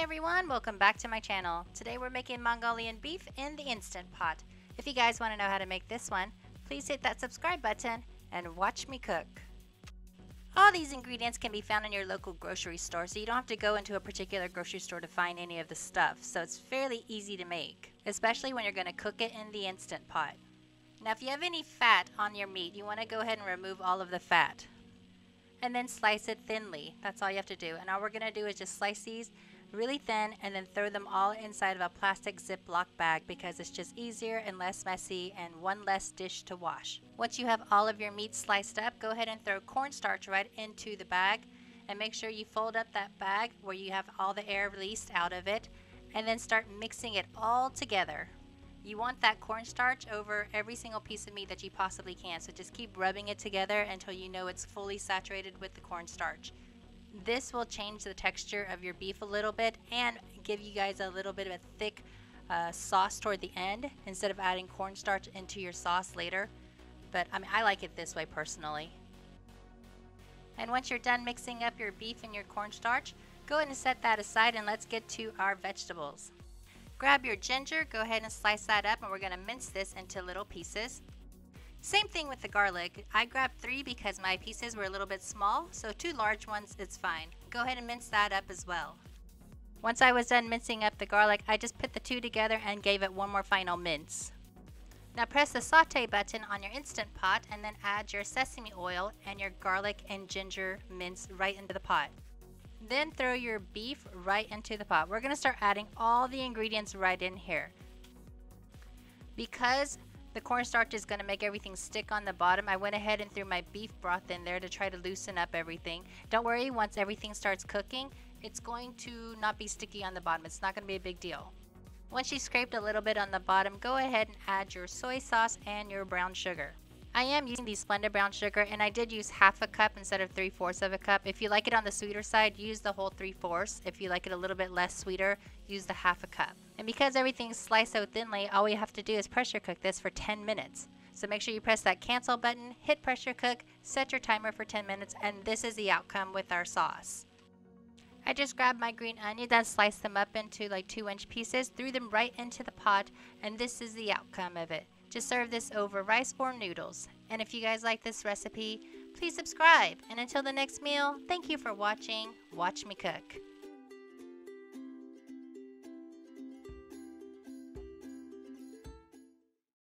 Hi everyone, welcome back to my channel. Today we're making Mongolian beef in the Instant Pot. If you guys want to know how to make this one, please hit that subscribe button and watch me cook. All these ingredients can be found in your local grocery store, so you don't have to go into a particular grocery store to find any of the stuff, so it's fairly easy to make, especially when you're going to cook it in the Instant Pot. Now if you have any fat on your meat, you want to go ahead and remove all of the fat. And then slice it thinly. That's all you have to do. And all we're gonna do is just slice these really thin and then throw them all inside of a plastic Ziploc bag because it's just easier and less messy and one less dish to wash. Once you have all of your meat sliced up, go ahead and throw cornstarch right into the bag and make sure you fold up that bag where you have all the air released out of it and then start mixing it all together. You want that cornstarch over every single piece of meat that you possibly can, so just keep rubbing it together until you know it's fully saturated with the cornstarch. This will change the texture of your beef a little bit and give you guys a little bit of a thick sauce toward the end instead of adding cornstarch into your sauce later. But I mean, I like it this way personally. And once you're done mixing up your beef and your cornstarch, go ahead and set that aside and let's get to our vegetables. Grab your ginger, go ahead and slice that up, and we're gonna mince this into little pieces. Same thing with the garlic. I grabbed 3 because my pieces were a little bit small, so 2 large ones, it's fine. Go ahead and mince that up as well. Once I was done mincing up the garlic, I just put the 2 together and gave it one more final mince. Now press the saute button on your Instant Pot and then add your sesame oil and your garlic and ginger mince right into the pot. Then throw your beef right into the pot. We're gonna start adding all the ingredients right in here. Because the cornstarch is gonna make everything stick on the bottom, I went ahead and threw my beef broth in there to try to loosen up everything. Don't worry, once everything starts cooking, it's going to not be sticky on the bottom. It's not gonna be a big deal. Once you scraped a little bit on the bottom, go ahead and add your soy sauce and your brown sugar. I am using the Splenda brown sugar, and I did use half a cup instead of 3/4 of a cup. If you like it on the sweeter side, use the whole 3/4. If you like it a little bit less sweeter, use the half a cup. And because everything's sliced so thinly, all we have to do is pressure cook this for 10 minutes. So make sure you press that cancel button, hit pressure cook, set your timer for 10 minutes, and this is the outcome with our sauce. I just grabbed my green onions and sliced them up into like 2-inch pieces, threw them right into the pot, and this is the outcome of it. Just serve this over rice or noodles. And if you guys like this recipe, please subscribe. And until the next meal, thank you for watching Watch Me Cook.